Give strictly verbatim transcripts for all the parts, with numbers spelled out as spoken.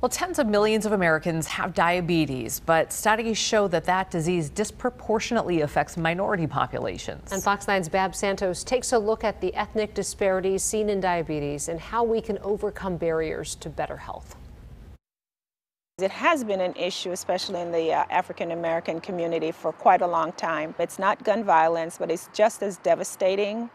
Well, tens of millions of Americans have diabetes, but studies show that that disease disproportionately affects minority populations. And Fox nine's Babs Santos takes a look at the ethnic disparities seen in diabetes and how we can overcome barriers to better health. It has been an issue, especially in the uh, African-American community, for quite a long time. It's not gun violence, but it's just as devastating.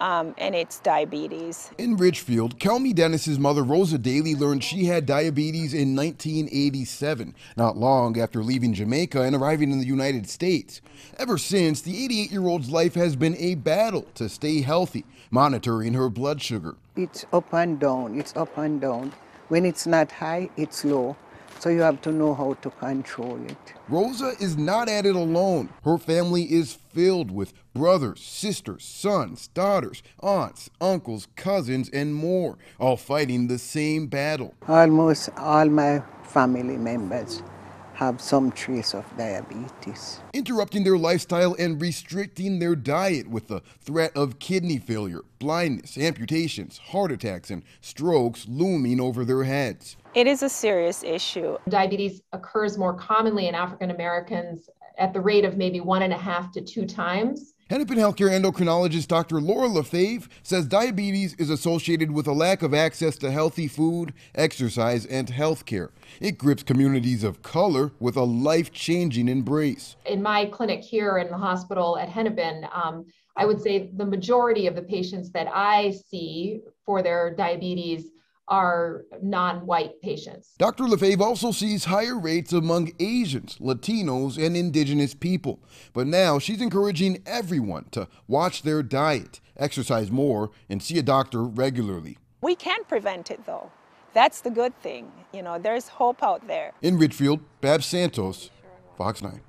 Um, and it's diabetes. In Ridgefield, Kelmy Dennis's mother, Rosa Daly, learned she had diabetes in nineteen eighty-seven, not long after leaving Jamaica and arriving in the United States. Ever since, the eighty-eight-year-old's life has been a battle to stay healthy, monitoring her blood sugar. It's up and down, it's up and down. When it's not high, it's low. So you have to know how to control it. Rosa is not at it alone. Her family is filled with brothers, sisters, sons, daughters, aunts, uncles, cousins, and more, all fighting the same battle. Almost all my family members have some trace of diabetes. Interrupting their lifestyle and restricting their diet with the threat of kidney failure, blindness, amputations, heart attacks, and strokes looming over their heads. It is a serious issue. Diabetes occurs more commonly in African Americans at the rate of maybe one and a half to two times. Hennepin Healthcare endocrinologist Doctor Laura LaFave says diabetes is associated with a lack of access to healthy food, exercise, and health care. It grips communities of color with a life-changing embrace. In my clinic here in the hospital at Hennepin, um, I would say the majority of the patients that I see for their diabetes are non-white patients. Doctor LaFave also sees higher rates among Asians, Latinos, and indigenous people. But now she's encouraging everyone to watch their diet, exercise more, and see a doctor regularly. We can prevent it, though. That's the good thing. You know, there's hope out there. In Ridgefield, Babs Santos, Fox nine.